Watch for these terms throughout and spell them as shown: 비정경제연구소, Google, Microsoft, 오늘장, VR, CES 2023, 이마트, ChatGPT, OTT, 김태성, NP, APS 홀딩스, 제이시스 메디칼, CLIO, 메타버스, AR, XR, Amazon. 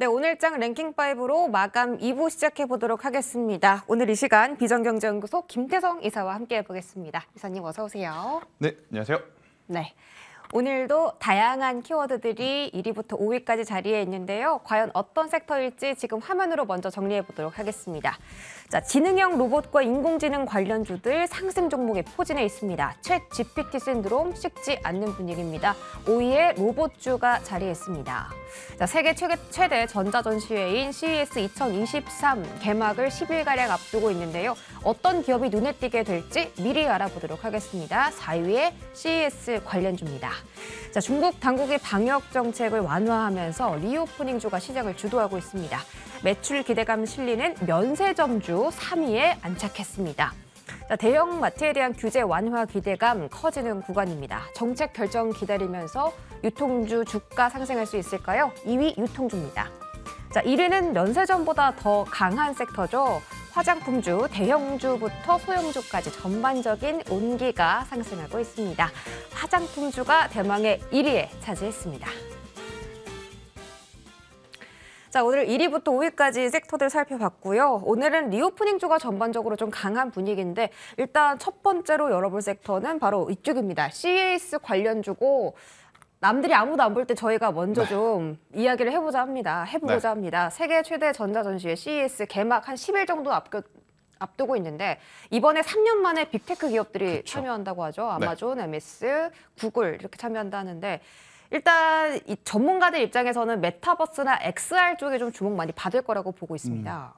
네, 오늘장 랭킹5로 마감 2부 시작해보도록 하겠습니다. 오늘 이 시간 비정경제연구소 김태성 이사와 함께해보겠습니다. 이사님 어서 오세요. 네, 안녕하세요. 네, 오늘도 다양한 키워드들이 1위부터 5위까지 자리에 있는데요. 과연 어떤 섹터일지 지금 화면으로 먼저 정리해보도록 하겠습니다. 자, 지능형 로봇과 인공지능 관련주들 상승 종목에 포진해 있습니다. 챗GPT 신드롬 식지 않는 분위기입니다. 5위에 로봇주가 자리했습니다. 자, 세계 최대 전자전시회인 CES 2023 개막을 10일가량 앞두고 있는데요. 어떤 기업이 눈에 띄게 될지 미리 알아보도록 하겠습니다. 4위에 CES 관련주입니다. 자, 중국 당국이 방역 정책을 완화하면서 리오프닝주가 시장을 주도하고 있습니다. 매출 기대감 실리는 면세점주 3위에 안착했습니다. 자, 대형 마트에 대한 규제 완화 기대감 커지는 구간입니다. 정책 결정 기다리면서 유통주 주가 상승할 수 있을까요? 2위 유통주입니다. 자, 1위는 면세점보다 더 강한 섹터죠. 화장품주, 대형주부터 소형주까지 전반적인 온기가 상승하고 있습니다. 화장품주가 대망의 1위에 차지했습니다. 자, 오늘 1위부터 5위까지 섹터들 살펴봤고요. 오늘은 리오프닝주가 전반적으로 좀 강한 분위기인데 일단 첫 번째로 열어볼 섹터는 바로 이쪽입니다. CAS 관련주고 남들이 아무도 안 볼 때 저희가 먼저 좀 이야기를 해보자 합니다. 세계 최대 전자전시회 CES 개막 한 10일 정도 앞두고 있는데 이번에 3년 만에 빅테크 기업들이 참여한다고 하죠. 아마존, MS, 구글 이렇게 참여한다는데 일단 이 전문가들 입장에서는 메타버스나 XR 쪽에 좀 주목 많이 받을 거라고 보고 있습니다.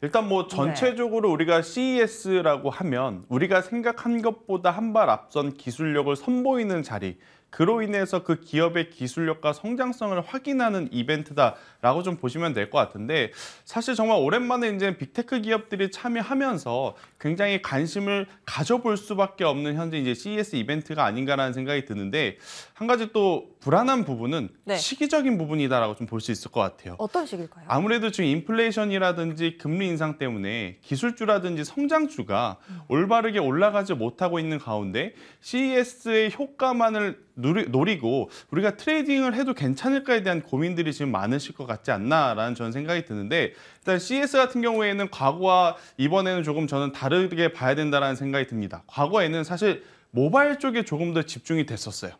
일단 뭐 전체적으로 우리가 CES라고 하면 우리가 생각한 것보다 한 발 앞선 기술력을 선보이는 자리, 그로 인해서 그 기업의 기술력과 성장성을 확인하는 이벤트다라고 좀 보시면 될 것 같은데, 사실 정말 오랜만에 이제 빅테크 기업들이 참여하면서 굉장히 관심을 가져볼 수밖에 없는 현재 이제 CES 이벤트가 아닌가라는 생각이 드는데, 한 가지 또 불안한 부분은 시기적인 부분이다라고 좀 볼 수 있을 것 같아요. 어떤 시기일까요? 아무래도 지금 인플레이션이라든지 금리 인상 때문에 기술주라든지 성장주가 올바르게 올라가지 못하고 있는 가운데 CES의 효과만을 노리고 우리가 트레이딩을 해도 괜찮을까에 대한 고민들이 지금 많으실 것 같지 않나라는 저는 생각이 드는데, 일단 CES 같은 경우에는 과거와 이번에는 조금 저는 다르게 봐야 된다라는 생각이 듭니다. 과거에는 사실 모바일 쪽에 조금 더 집중이 됐었어요.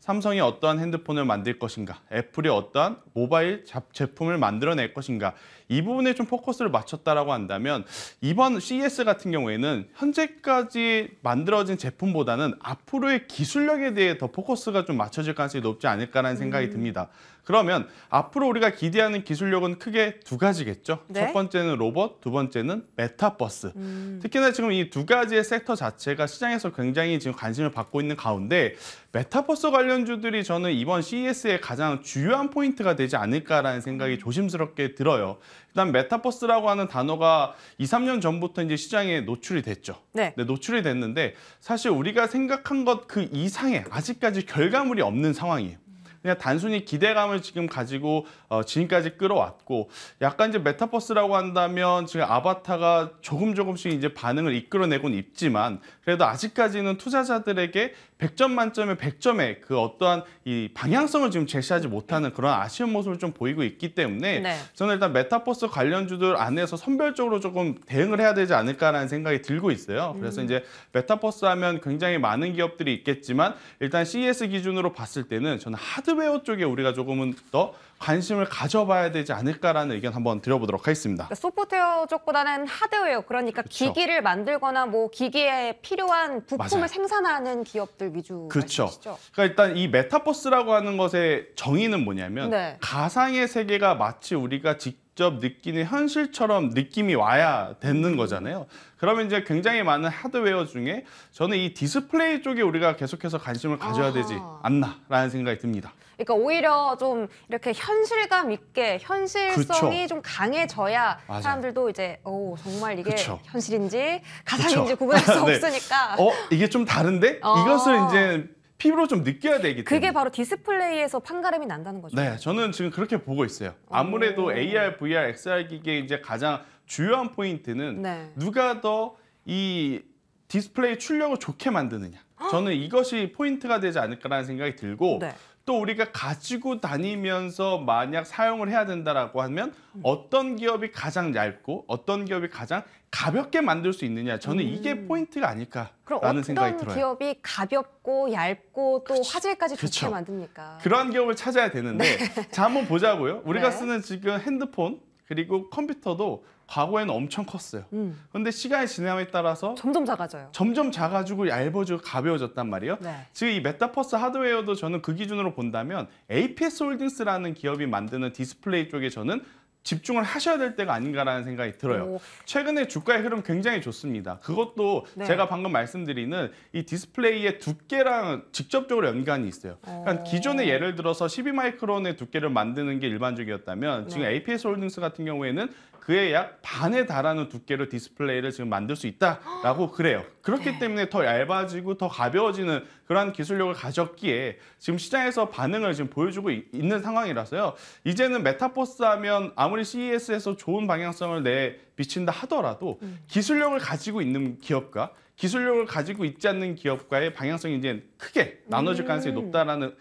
삼성이 어떠한 핸드폰을 만들 것인가, 애플이 어떠한 모바일 제품을 만들어낼 것인가, 이 부분에 좀 포커스를 맞췄다라고 한다면 이번 CES 같은 경우에는 현재까지 만들어진 제품보다는 앞으로의 기술력에 대해 더 포커스가 좀 맞춰질 가능성이 높지 않을까라는 생각이 듭니다. 그러면 앞으로 우리가 기대하는 기술력은 크게 두 가지겠죠. 첫 번째는 로봇, 두 번째는 메타버스. 특히나 지금 이 두 가지의 섹터 자체가 시장에서 굉장히 지금 관심을 받고 있는 가운데 메타버스 관련주들이 저는 이번 CES의 가장 주요한 포인트가 되지 않을까라는 생각이 조심스럽게 들어요. 일단 메타버스라고 하는 단어가 2, 3년 전부터 이제 시장에 노출이 됐죠. 노출이 됐는데 사실 우리가 생각한 것 그 이상의 아직까지 결과물이 없는 상황이에요. 그냥 단순히 기대감을 지금 가지고 지금까지 끌어왔고, 약간 이제 메타버스라고 한다면 지금 아바타가 조금씩 이제 반응을 이끌어내곤 있지만 그래도 아직까지는 투자자들에게 100점 만점에 100점의 그 어떠한 이 방향성을 지금 제시하지 못하는 그런 아쉬운 모습을 좀 보이고 있기 때문에 저는 일단 메타버스 관련주들 안에서 선별적으로 조금 대응을 해야 되지 않을까라는 생각이 들고 있어요. 그래서 이제 메타버스 하면 굉장히 많은 기업들이 있겠지만 일단 CES 기준으로 봤을 때는 저는 하드웨어 쪽에 우리가 조금은 더 관심을 가져봐야 되지 않을까라는 의견 한번 드려보도록 하겠습니다. 그러니까 소프트웨어 쪽보다는 하드웨어, 그러니까 기기를 만들거나 뭐 기기에 필요한 부품을 생산하는 기업들 위주 말씀이시죠? 그러니까 일단 이 메타버스라고 하는 것의 정의는 뭐냐면 가상의 세계가 마치 우리가 직접 느끼는 현실처럼 느낌이 와야 되는 거잖아요. 그러면 이제 굉장히 많은 하드웨어 중에 저는 이 디스플레이 쪽에 우리가 계속해서 관심을 가져야 되지 않나라는 생각이 듭니다. 그러니까 오히려 좀 이렇게 현실감 있게 현실성이 좀 강해져야 사람들도 이제 정말 이게 현실인지 가상인지 구분할 수 없으니까 이게 좀 다른데? 이것을 이제 피부로 좀 느껴야 되기 때문에 그게 바로 디스플레이에서 판가름이 난다는 거죠. 네, 저는 지금 그렇게 보고 있어요. 아무래도 AR, VR, XR 기계의 이제 가장 주요한 포인트는 누가 더 이 디스플레이 출력을 좋게 만드느냐. 저는 이것이 포인트가 되지 않을까라는 생각이 들고 또 우리가 가지고 다니면서 만약 사용을 해야 된다라고 하면 어떤 기업이 가장 얇고 어떤 기업이 가장 가볍게 만들 수 있느냐, 저는 이게 포인트가 아닐까라는 생각이 들어요. 그럼 어떤 기업이 가볍고 얇고 또 화질까지 좋게 만듭니까? 그런 기업을 찾아야 되는데 네. 자, 한번 보자고요. 우리가 네. 쓰는 지금 핸드폰 그리고 컴퓨터도 과거에는 엄청 컸어요. 근데 시간이 지남에 따라서 점점 작아져요. 점점 작아지고 얇아지고 가벼워졌단 말이에요. 네. 지금 이 메타버스 하드웨어도 저는 그 기준으로 본다면 APS 홀딩스라는 기업이 만드는 디스플레이 쪽에 저는 집중을 하셔야 될 때가 아닌가라는 생각이 들어요. 오. 최근에 주가의 흐름 굉장히 좋습니다. 그것도 네. 제가 방금 말씀드리는 이 디스플레이의 두께랑 직접적으로 연관이 있어요. 그러니까 기존에 예를 들어서 12마이크론의 두께를 만드는 게 일반적이었다면 네. 지금 APS 홀딩스 같은 경우에는 그의 약 반에 달하는 두께로 디스플레이를 지금 만들 수 있다라고 그래요. 그렇기 네. 때문에 더 얇아지고 더 가벼워지는 그러한 기술력을 가졌기에 지금 시장에서 반응을 지금 보여주고 있는 상황이라서요. 이제는 메타버스 하면 아무리 CES에서 좋은 방향성을 내비친다 하더라도 기술력을 가지고 있는 기업과 기술력을 가지고 있지 않는 기업과의 방향성이 이제 크게 나눠질 가능성이 높다라는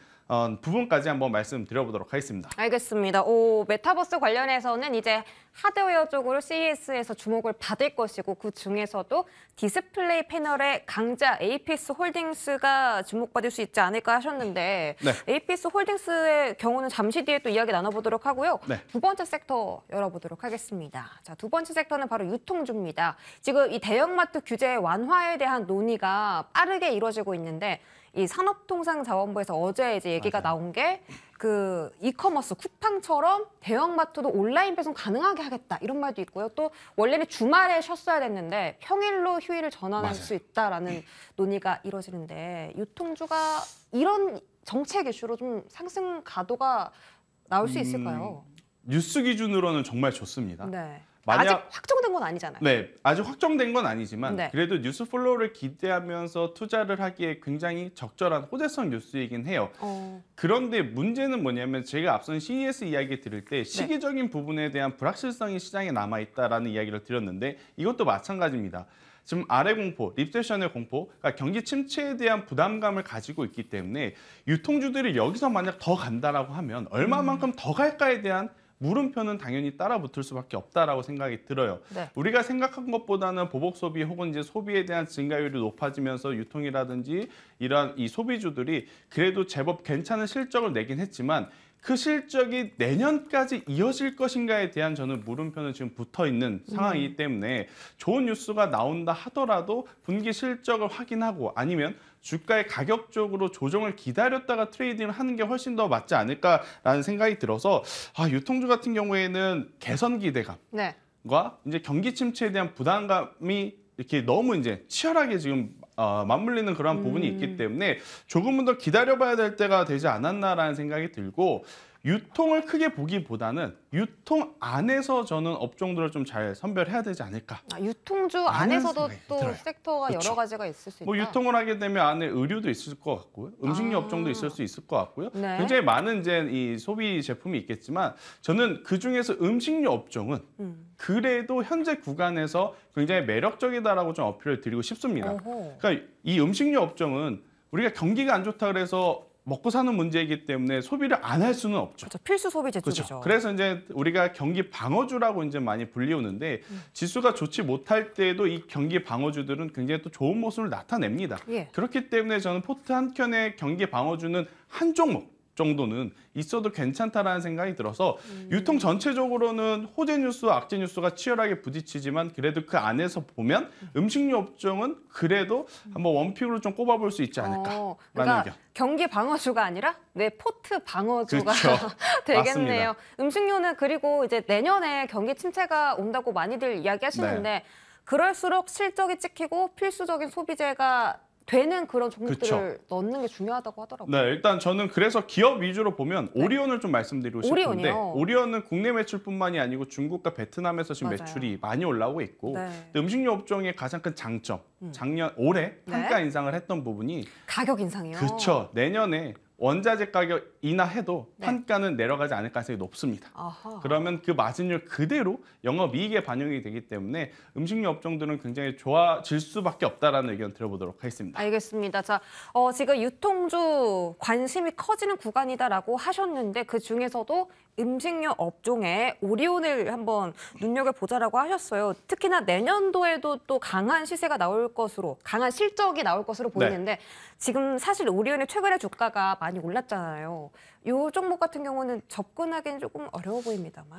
부분까지 한번 말씀드려보도록 하겠습니다. 알겠습니다. 오, 메타버스 관련해서는 이제 하드웨어 쪽으로 CES에서 주목을 받을 것이고 그 중에서도 디스플레이 패널의 강자 APS 홀딩스가 주목받을 수 있지 않을까 하셨는데 네. APS 홀딩스의 경우는 잠시 뒤에 또 이야기 나눠보도록 하고요. 네. 두 번째 섹터 열어보도록 하겠습니다. 자, 두 번째 섹터는 바로 유통주입니다. 지금 이 대형마트 규제 완화에 대한 논의가 빠르게 이루어지고 있는데 이 산업통상자원부에서 어제 이제 얘기가 맞아요. 나온 게 그 이커머스 쿠팡처럼 대형마트도 온라인 배송 가능하게 하겠다 이런 말도 있고요. 또 원래는 주말에 쉬었어야 됐는데 평일로 휴일을 전환할 맞아요. 수 있다라는 논의가 이루어지는데 유통주가 이런 정책 이슈로 좀 상승 가도가 나올 수 있을까요? 뉴스 기준으로는 정말 좋습니다. 네. 아직 확정된 건 아니잖아요. 네, 아직 확정된 건 아니지만 네. 그래도 뉴스 플로우를 기대하면서 투자를 하기에 굉장히 적절한 호재성 뉴스이긴 해요. 그런데 문제는 뭐냐면 제가 앞선 CES 이야기 드릴 때 시기적인 네. 부분에 대한 불확실성이 시장에 남아있다라는 이야기를 드렸는데 이것도 마찬가지입니다. 지금 아래 공포, 리세션의 공포, 그러니까 경기 침체에 대한 부담감을 가지고 있기 때문에 유통주들이 여기서 만약 더 간다라고 하면 얼마만큼 더 갈까에 대한 물음표는 당연히 따라 붙을 수밖에 없다라고 생각이 들어요. 네. 우리가 생각한 것보다는 보복 소비 혹은 이제 소비에 대한 증가율이 높아지면서 유통이라든지 이런 이 소비주들이 그래도 제법 괜찮은 실적을 내긴 했지만 그 실적이 내년까지 이어질 것인가에 대한 저는 물음표는 지금 붙어있는 상황이기 때문에 좋은 뉴스가 나온다 하더라도 분기 실적을 확인하고 아니면 주가의 가격적으로 조정을 기다렸다가 트레이딩을 하는 게 훨씬 더 맞지 않을까라는 생각이 들어서 아, 유통주 같은 경우에는 개선 기대감과 네. 이제 경기 침체에 대한 부담감이 이렇게 너무 이제 치열하게 지금 맞물리는 그런 부분이 있기 때문에 조금은 더 기다려봐야 될 때가 되지 않았나라는 생각이 들고 유통을 크게 보기보다는 유통 안에서 저는 업종들을 좀 잘 선별해야 되지 않을까. 아, 유통주 안에서도 또 들어요. 섹터가 그쵸. 여러 가지가 있을 수 있다. 뭐 유통을 하게 되면 안에 의류도 있을 것 같고요. 음식료 업종도 있을 수 있을 것 같고요. 네. 굉장히 많은 이제 이 소비 제품이 있겠지만 저는 그중에서 음식료 업종은 그래도 현재 구간에서 굉장히 매력적이다라고 좀 어필을 드리고 싶습니다. 어허. 그러니까 이 음식료 업종은 우리가 경기가 안 좋다 그래서 먹고 사는 문제이기 때문에 소비를 안 할 수는 없죠. 그렇죠. 필수 소비 제품이죠. 그래서 이제 우리가 경기 방어주라고 이제 많이 불리우는데 지수가 좋지 못할 때에도 이 경기 방어주들은 굉장히 또 좋은 모습을 나타냅니다. 예. 그렇기 때문에 저는 포트 한 켠에 경기 방어주는 한 종목 정도는 있어도 괜찮다라는 생각이 들어서 유통 전체적으로는 호재 뉴스와 악재 뉴스가 치열하게 부딪히지만 그래도 그 안에서 보면 음식료 업종은 그래도 한번 원픽으로 좀 꼽아볼 수 있지 않을까라는 그러니까 의견. 경기 방어주가 아니라 내 포트 방어주가 그렇죠. 되겠네요. 맞습니다. 음식료는 그리고 이제 내년에 경기 침체가 온다고 많이들 이야기하시는데 네. 그럴수록 실적이 찍히고 필수적인 소비재가 되는 그런 종목들을 그쵸. 넣는 게 중요하다고 하더라고요. 네, 일단 저는 그래서 기업 위주로 보면 네. 오리온을 좀 말씀드리고 싶은데 오리온은 국내 매출뿐만이 아니고 중국과 베트남에서 지금 맞아요. 매출이 많이 올라오고 있고 네. 음식료 업종의 가장 큰 장점, 작년 올해 네. 평가 인상을 했던 부분이 가격 인상이요. 그렇죠. 내년에 원자재 가격 인하해도 네. 판가는 내려가지 않을 가능성이 높습니다. 아하. 그러면 그 마진율 그대로 영업이익에 반영이 되기 때문에 음식료 업종들은 굉장히 좋아질 수밖에 없다라는 의견 들어보도록 하겠습니다. 알겠습니다. 자, 지금 유통주 관심이 커지는 구간이다라고 하셨는데 그 중에서도 음식료 업종에 오리온을 한번 눈여겨보자라고 하셨어요. 특히나 내년도에도 또 강한 시세가 나올 것으로, 강한 실적이 나올 것으로 보이는데 네. 지금 사실 오리온의 최근의 주가가 많이 올랐잖아요. 이 종목 같은 경우는 접근하기는 조금 어려워 보입니다만.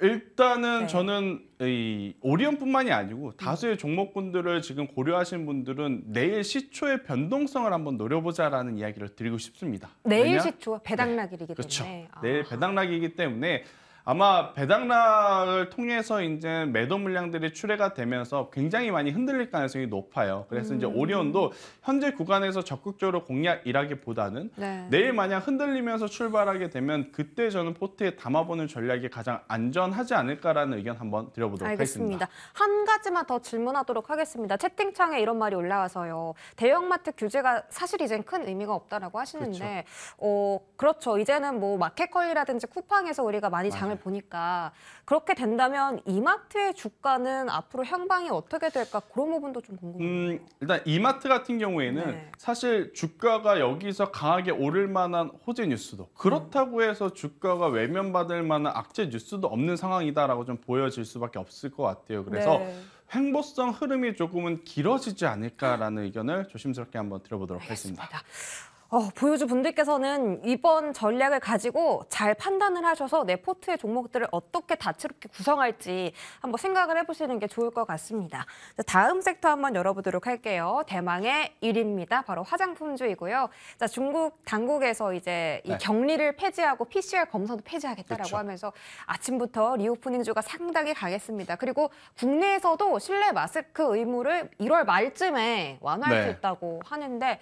일단은 네. 저는 이 오리온뿐만이 아니고 다수의 종목군들을 지금 고려하신 분들은 내일 시초의 변동성을 한번 노려보자라는 이야기를 드리고 싶습니다. 내일 시초 배당락일이기 그렇죠. 때문에. 그렇죠. 내일 배당락이기 때문에 아마 배당락을 통해서 이제 매도 물량들이 출회가 되면서 굉장히 많이 흔들릴 가능성이 높아요. 그래서 이제 오리온도 현재 구간에서 적극적으로 공략이라기보다는 네. 내일 만약 흔들리면서 출발하게 되면 그때 저는 포트에 담아보는 전략이 가장 안전하지 않을까라는 의견 한번 드려보도록 알겠습니다. 하겠습니다. 한 가지만 더 질문하도록 하겠습니다. 채팅창에 이런 말이 올라와서요. 대형마트 규제가 사실 이젠 큰 의미가 없다라고 하시는데, 그렇죠. 그렇죠. 이제는 뭐 마켓컬리라든지 쿠팡에서 우리가 많이 장을 보니까 그렇게 된다면 이마트의 주가는 앞으로 향방이 어떻게 될까 그런 부분도 좀 궁금해요. 일단 이마트 같은 경우에는 네. 사실 주가가 여기서 강하게 오를 만한 호재 뉴스도 그렇다고 해서 주가가 외면받을 만한 악재 뉴스도 없는 상황이다라고 좀 보여질 수밖에 없을 것 같아요. 그래서 네. 횡보성 흐름이 조금은 길어지지 않을까라는 의견을 조심스럽게 한번 들어보도록 알겠습니다. 하겠습니다. 보유주 분들께서는 이번 전략을 가지고 잘 판단을 하셔서 내 포트의 종목들을 어떻게 다채롭게 구성할지 한번 생각을 해보시는 게 좋을 것 같습니다. 자, 다음 섹터 한번 열어보도록 할게요. 대망의 1위입니다. 바로 화장품주이고요. 자, 중국 당국에서 이제 이 격리를 폐지하고 PCR 검사도 폐지하겠다라고 그렇죠. 하면서 아침부터 리오프닝주가 상당히 강했습니다. 그리고 국내에서도 실내 마스크 의무를 1월 말쯤에 완화할 네. 수 있다고 하는데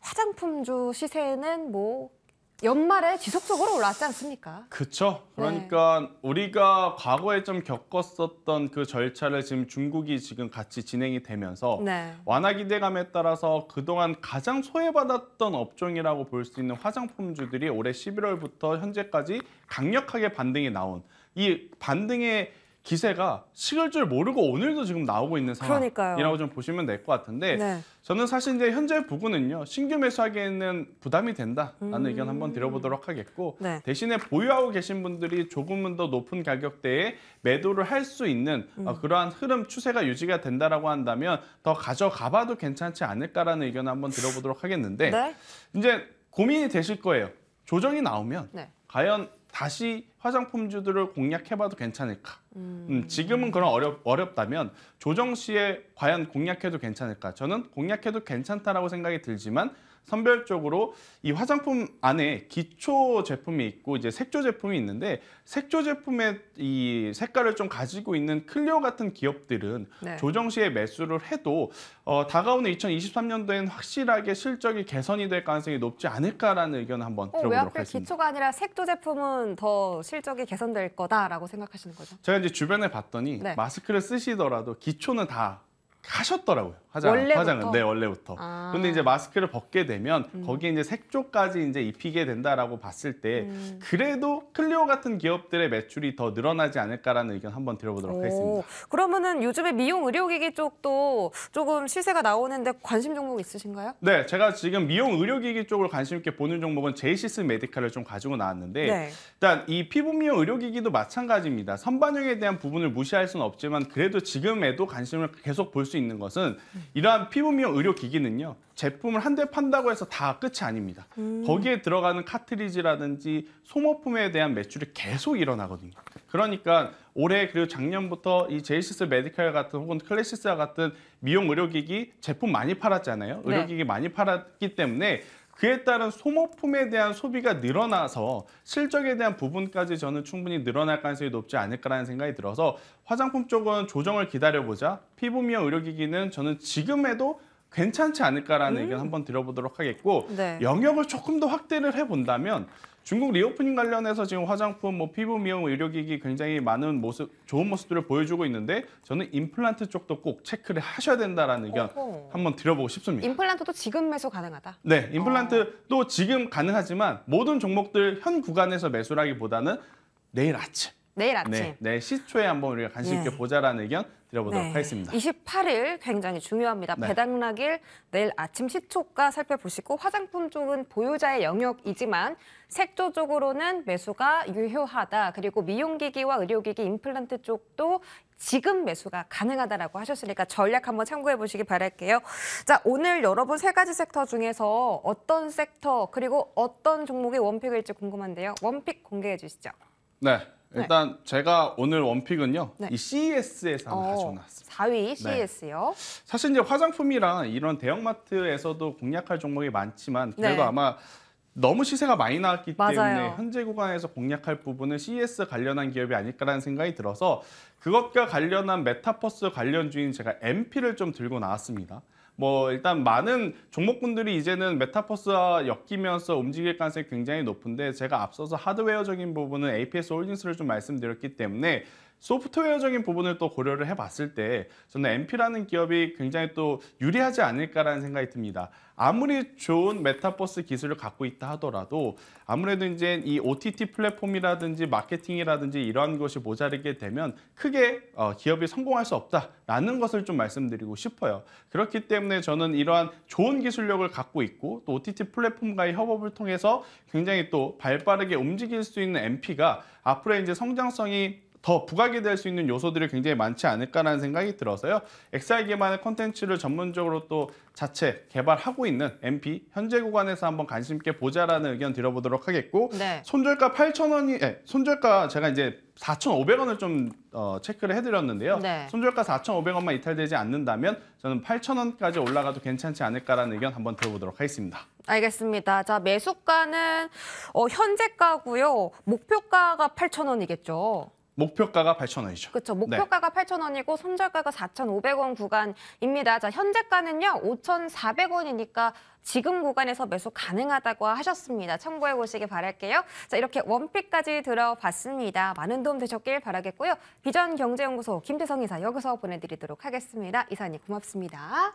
화장품주 시세는 뭐 연말에 지속적으로 올랐지 않습니까? 그렇죠. 그러니까 네. 우리가 과거에 좀 겪었었던 그 절차를 지금 중국이 지금 같이 진행이 되면서 네. 완화 기대감에 따라서 그동안 가장 소외받았던 업종이라고 볼 수 있는 화장품주들이 올해 11월부터 현재까지 강력하게 반등이 나온 이 반등의 기세가 식을 줄 모르고 오늘도 지금 나오고 있는 상황이라고 좀 보시면 될 것 같은데 네. 저는 사실 이제 현재 부근은요 신규 매수하기에는 부담이 된다라는 의견 한번 드려보도록 하겠고 네. 대신에 보유하고 계신 분들이 조금은 더 높은 가격대에 매도를 할 수 있는 그러한 흐름 추세가 유지가 된다라고 한다면 더 가져가봐도 괜찮지 않을까라는 의견 한번 들어보도록 하겠는데 네. 이제 고민이 되실 거예요. 조정이 나오면 네. 과연 다시 화장품주들을 공략해봐도 괜찮을까? 지금은 그런 어렵다면 조정 시에 과연 공략해도 괜찮을까? 저는 공략해도 괜찮다라고 생각이 들지만 선별적으로 이 화장품 안에 기초 제품이 있고 이제 색조 제품이 있는데 색조 제품의 이 색깔을 좀 가지고 있는 클리오 같은 기업들은 네. 조정 시에 매수를 해도 다가오는 2023년도엔 확실하게 실적이 개선이 될 가능성이 높지 않을까라는 의견을 한번 들어보도록 하겠습니다. 왜 하필 기초가 아니라 색조 제품은 더 실적이 개선될 거다라고 생각하시는 거죠? 제가 이제 주변에 봤더니 네. 마스크를 쓰시더라도 기초는 다 하셨더라고요. 원래부터? 네, 원래부터. 근데 이제 마스크를 벗게 되면 거기에 이제 색조까지 이제 입히게 된다라고 봤을 때 그래도 클리오 같은 기업들의 매출이 더 늘어나지 않을까라는 의견 한번 들어보도록 하겠습니다. 그러면은 요즘에 미용 의료기기 쪽도 조금 시세가 나오는데 관심 종목 있으신가요? 네, 제가 지금 미용 의료기기 쪽을 관심 있게 보는 종목은 제이시스 메디칼을 좀 가지고 나왔는데 네. 일단 이 피부 미용 의료기기도 마찬가지입니다. 선반영에 대한 부분을 무시할 수는 없지만 그래도 지금에도 관심을 계속 볼 수 있는 것은 이러한 피부 미용 의료 기기는요. 제품을 한 대 판다고 해서 다 끝이 아닙니다. 거기에 들어가는 카트리지라든지 소모품에 대한 매출이 계속 일어나거든요. 그러니까 올해 그리고 작년부터 이 제이시스 메디칼 같은 혹은 클래시스와 같은 미용 의료기기 제품 많이 팔았잖아요. 의료기기 네. 많이 팔았기 때문에 그에 따른 소모품에 대한 소비가 늘어나서 실적에 대한 부분까지 저는 충분히 늘어날 가능성이 높지 않을까라는 생각이 들어서 화장품 쪽은 조정을 기다려보자. 피부 미용 의료기기는 저는 지금에도 괜찮지 않을까라는 의견 한번 드려보도록 하겠고 네. 영역을 조금 더 확대를 해본다면 중국 리오프닝 관련해서 지금 화장품, 뭐 피부 미용, 의료기기 굉장히 많은 모습, 좋은 모습들을 보여주고 있는데 저는 임플란트 쪽도 꼭 체크를 하셔야 된다라는 의견 한번 드려보고 싶습니다. 임플란트도 지금 매수 가능하다? 네, 임플란트도 지금 가능하지만 모든 종목들 현 구간에서 매수라기보다는 내일 아침. 내일 아침. 네, 내일 시초에 한번 우리가 관심 있게 보자라는 의견 드려보도록 하겠습니다. 28일 굉장히 중요합니다. 네. 배당락일 내일 아침 시초가 살펴보시고 화장품 쪽은 보유자의 영역이지만 색조 쪽으로는 매수가 유효하다. 그리고 미용기기와 의료기기, 임플란트 쪽도 지금 매수가 가능하다라고 하셨으니까 전략 한번 참고해 보시기 바랄게요. 자, 오늘 여러분 세 가지 섹터 중에서 어떤 섹터 그리고 어떤 종목이 원픽일지 궁금한데요. 원픽 공개해 주시죠. 네. 일단 제가 오늘 원픽은요. 이 CES에서 가져놨습니다. 4위 CES요. 네. 사실 이제 화장품이랑 이런 대형마트에서도 공략할 종목이 많지만 그래도 아마 너무 시세가 많이 나왔기 때문에 현재 구간에서 공략할 부분은 CES 관련한 기업이 아닐까라는 생각이 들어서 그것과 관련한 메타버스 관련주인 제가 NP를 좀 들고 나왔습니다. 뭐 일단 많은 종목군들이 이제는 메타버스와 엮이면서 움직일 가능성이 굉장히 높은데 제가 앞서서 하드웨어적인 부분은 APS 홀딩스를 좀 말씀드렸기 때문에 소프트웨어적인 부분을 또 고려를 해봤을 때 저는 NP라는 기업이 굉장히 또 유리하지 않을까라는 생각이 듭니다. 아무리 좋은 메타버스 기술을 갖고 있다 하더라도 아무래도 이제 이 OTT 플랫폼이라든지 마케팅이라든지 이러한 것이 모자르게 되면 크게 기업이 성공할 수 없다라는 것을 좀 말씀드리고 싶어요. 그렇기 때문에 저는 이러한 좋은 기술력을 갖고 있고 또 OTT 플랫폼과의 협업을 통해서 굉장히 또 발빠르게 움직일 수 있는 NP가 앞으로 이제 성장성이 더 부각이 될 수 있는 요소들이 굉장히 많지 않을까라는 생각이 들어서요. XR 기반의 콘텐츠를 전문적으로 또 자체 개발하고 있는 NP 현재 구간에서 한번 관심 있게 보자라는 의견 드려보도록 하겠고 손절가 8,000원이 손절가 제가 이제 4,500원을 좀 체크를 해드렸는데요. 손절가 4,500원만 이탈되지 않는다면 저는 8,000원까지 올라가도 괜찮지 않을까라는 의견 한번 들어보도록 하겠습니다. 알겠습니다. 자, 매수가는 현재가고요. 목표가가 8,000원이겠죠. 목표가가 8,000원이죠. 그렇죠. 목표가가 8,000원이고 손절가가 4,500원 구간입니다. 자, 현재가는요. 5,400원이니까 지금 구간에서 매수 가능하다고 하셨습니다. 참고해 보시기 바랄게요. 자, 이렇게 원픽까지 들어봤습니다. 많은 도움 되셨길 바라겠고요. 비전경제연구소 김태성 이사 여기서 보내드리도록 하겠습니다. 이사님 고맙습니다.